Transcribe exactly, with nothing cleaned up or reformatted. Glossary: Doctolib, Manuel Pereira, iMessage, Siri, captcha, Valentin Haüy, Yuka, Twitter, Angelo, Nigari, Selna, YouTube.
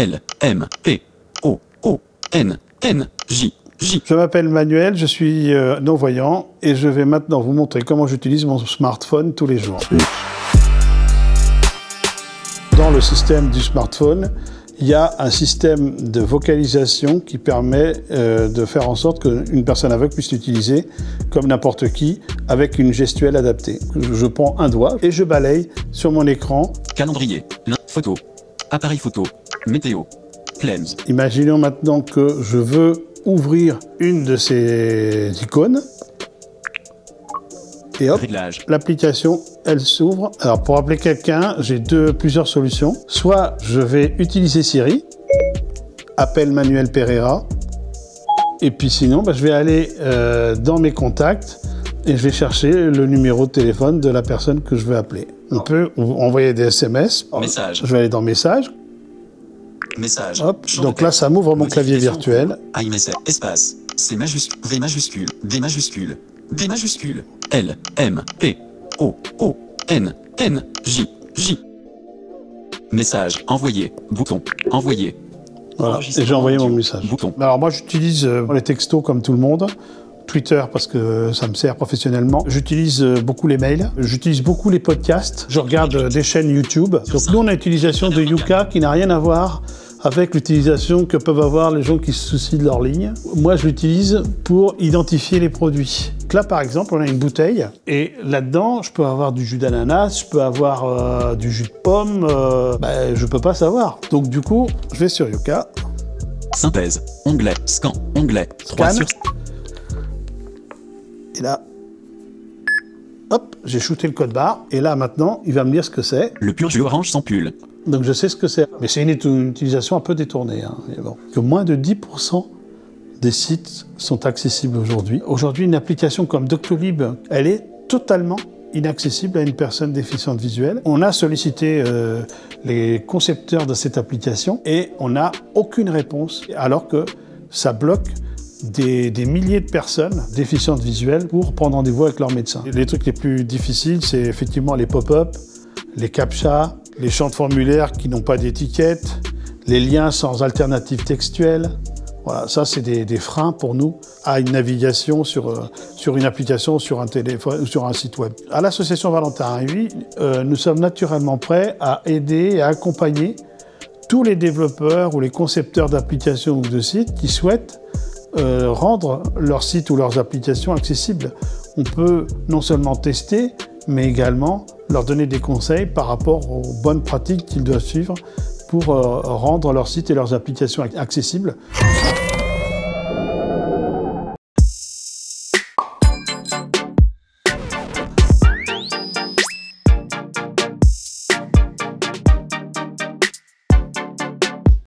L, M, P, O, O, N, N, J, J. Je m'appelle Manuel, je suis euh, non-voyant et je vais maintenant vous montrer comment j'utilise mon smartphone tous les jours. Dans le système du smartphone, il y a un système de vocalisation qui permet euh, de faire en sorte qu'une personne aveugle puisse l'utiliser comme n'importe qui, avec une gestuelle adaptée. Je prends un doigt et je balaye sur mon écran. Calendrier, photo, appareil photo, météo, cleanse. Imaginons maintenant que je veux ouvrir une de ces icônes. Et hop, l'application, elle s'ouvre. Alors, pour appeler quelqu'un, j'ai deux, plusieurs solutions. Soit je vais utiliser Siri, appelle Manuel Pereira, et puis sinon, bah, je vais aller euh, dans mes contacts et je vais chercher le numéro de téléphone de la personne que je veux appeler. On peut envoyer des S M S. Message. Je vais aller dans Messages. Message. Hop. Donc là, ça m'ouvre mon clavier virtuel. iMessage. Espace. C majuscule. V majuscule. D majuscule. D majuscule. L, M, P, O, O, N, N, J, J. Message envoyé, bouton, envoyé. Voilà, et j'ai envoyé mon message. Bouton. Alors moi j'utilise les textos comme tout le monde, Twitter parce que ça me sert professionnellement. J'utilise beaucoup les mails, j'utilise beaucoup les podcasts, je regarde des chaînes YouTube. Donc nous on a l'utilisation de Yuka qui n'a rien à voir avec l'utilisation que peuvent avoir les gens qui se soucient de leur ligne. Moi, je l'utilise pour identifier les produits. Donc là, par exemple, on a une bouteille et là-dedans, je peux avoir du jus d'ananas, je peux avoir euh, du jus de pomme, euh, bah, je peux pas savoir. Donc du coup, je vais sur Yuka. Synthèse, onglet, scan, onglet, trois sur... Et là, hop, j'ai shooté le code barre et là, maintenant, il va me dire ce que c'est. Le pur jus orange sans pull. Donc je sais ce que c'est, mais c'est une utilisation un peu détournée. Hein. Bon. Que moins de dix pour cent des sites sont accessibles aujourd'hui. Aujourd'hui, une application comme Doctolib, elle est totalement inaccessible à une personne déficiente visuelle. On a sollicité euh, les concepteurs de cette application et on n'a aucune réponse, alors que ça bloque Des, des milliers de personnes déficientes visuelles pour prendre rendez-vous avec leur médecin. Les trucs les plus difficiles, c'est effectivement les pop-up, les captcha, les champs de formulaire qui n'ont pas d'étiquette, les liens sans alternative textuelle. Voilà, ça c'est des, des freins pour nous à une navigation sur, euh, sur une application, sur un téléphone, sur un site web. À l'association Valentin Haüy, euh, nous sommes naturellement prêts à aider et à accompagner tous les développeurs ou les concepteurs d'applications ou de sites qui souhaitent Euh, rendre leur site ou leurs applications accessibles. On peut non seulement tester, mais également leur donner des conseils par rapport aux bonnes pratiques qu'ils doivent suivre pour euh, rendre leur site et leurs applications accessibles.